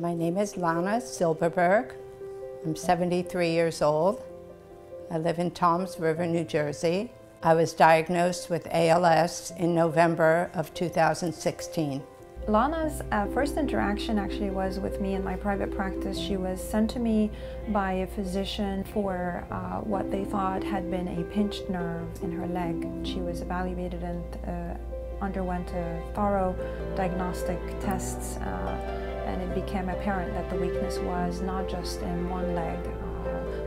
My name is Lana Silverberg. I'm 73 years old. I live in Toms River, New Jersey. I was diagnosed with ALS in November of 2016. Lana's first interaction actually was with me in my private practice. She was sent to me by a physician for what they thought had been a pinched nerve in her leg. She was evaluated and underwent a thorough diagnostic tests, and it became apparent that the weakness was not just in one leg,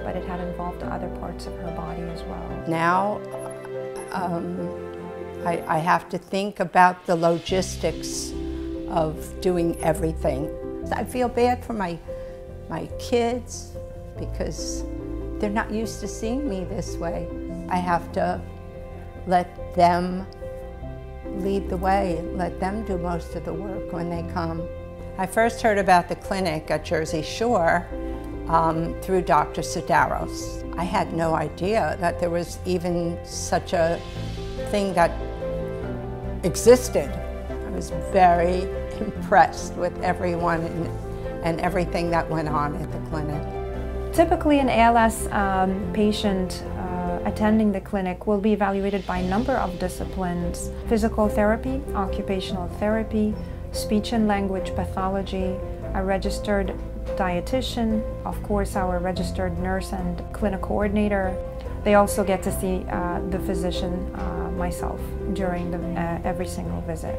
but it had involved other parts of her body as well. Now, I have to think about the logistics of doing everything. I feel bad for my kids because they're not used to seeing me this way. I have to let them lead the way, let them do most of the work when they come. I first heard about the clinic at Jersey Shore through Dr. Sedarous. I had no idea that there was even such a thing that existed. I was very impressed with everyone and everything that went on at the clinic. Typically an ALS patient attending the clinic will be evaluated by a number of disciplines: physical therapy, occupational therapy, speech and language pathology, a registered dietitian, of course our registered nurse and clinic coordinator. They also get to see the physician, myself, during every single visit.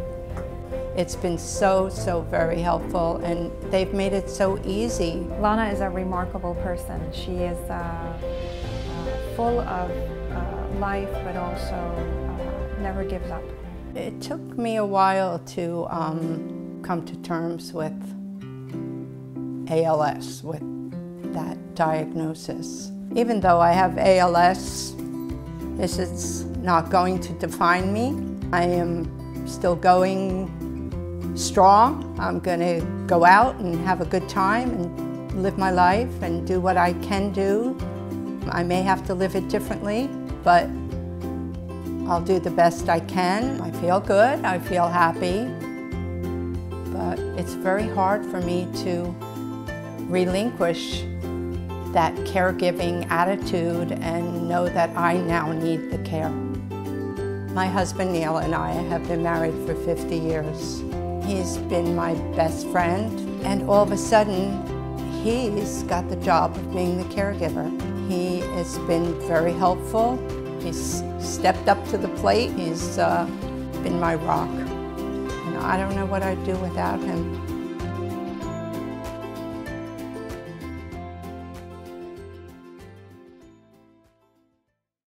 It's been so very helpful, and they've made it so easy. Lana is a remarkable person. She is full of life, but also never gives up. It took me a while to come to terms with ALS, with that diagnosis. Even though I have ALS, this is not going to define me. I am still going strong. I'm going to go out and have a good time and live my life and do what I can do. I may have to live it differently, but I'll do the best I can. I feel good, I feel happy, but it's very hard for me to relinquish that caregiving attitude and know that I now need the care. My husband Neil and I have been married for 50 years. He's been my best friend, and all of a sudden, he's got the job of being the caregiver. He has been very helpful. He's stepped up to the plate. He's been my rock. And I don't know what I'd do without him.